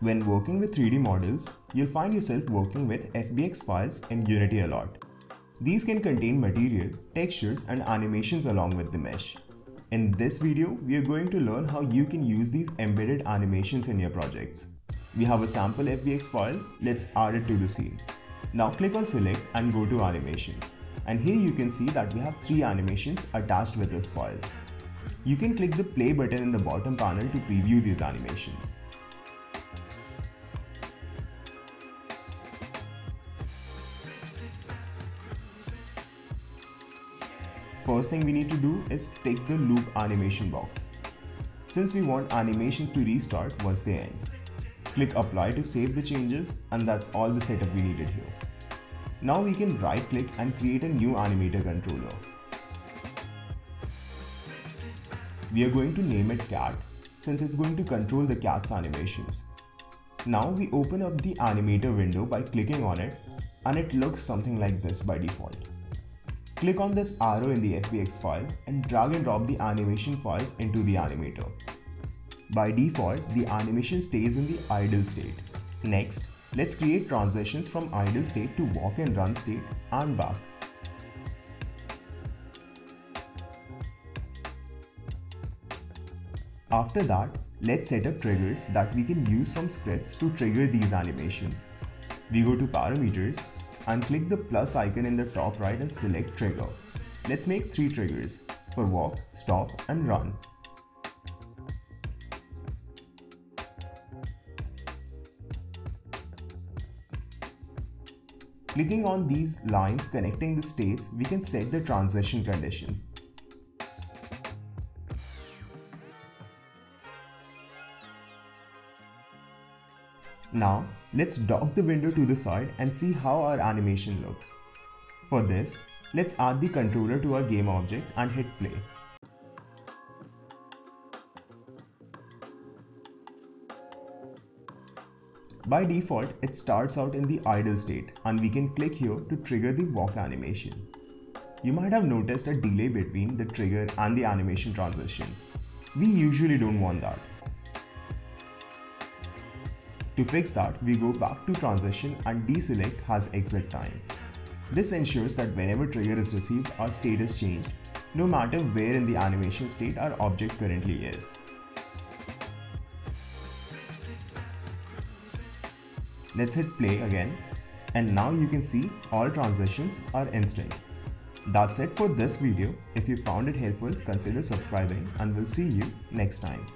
When working with 3D models, you'll find yourself working with FBX files in Unity a lot. These can contain material, textures and animations along with the mesh. In this video, we are going to learn how you can use these embedded animations in your projects. We have a sample FBX file, let's add it to the scene. Now click on Select and go to Animations. And here you can see that we have 3 animations attached with this file. You can click the play button in the bottom panel to preview these animations. First thing we need to do is tick the loop animation box, since we want animations to restart once they end. Click Apply to save the changes, and that's all the setup we needed here. Now we can right click and create a new animator controller. We are going to name it Cat, since it's going to control the cat's animations. Now we open up the animator window by clicking on it, and it looks something like this by default. Click on this arrow in the FBX file and drag and drop the animation files into the animator. By default, the animation stays in the idle state. Next, let's create transitions from idle state to walk and run state and back. After that, let's set up triggers that we can use from scripts to trigger these animations. We go to Parameters and click the plus icon in the top right and select Trigger. Let's make 3 triggers for walk, stop and run. Clicking on these lines connecting the states, we can set the transition condition. Now, let's dock the window to the side and see how our animation looks. For this, let's add the controller to our game object and hit play. By default, it starts out in the idle state, and we can click here to trigger the walk animation. You might have noticed a delay between the trigger and the animation transition. We usually don't want that. To fix that, we go back to transition and deselect has exit time. This ensures that whenever trigger is received, our state is changed, no matter where in the animation state our object currently is. Let's hit play again, and now you can see all transitions are instant. That's it for this video. If you found it helpful, consider subscribing, and we'll see you next time.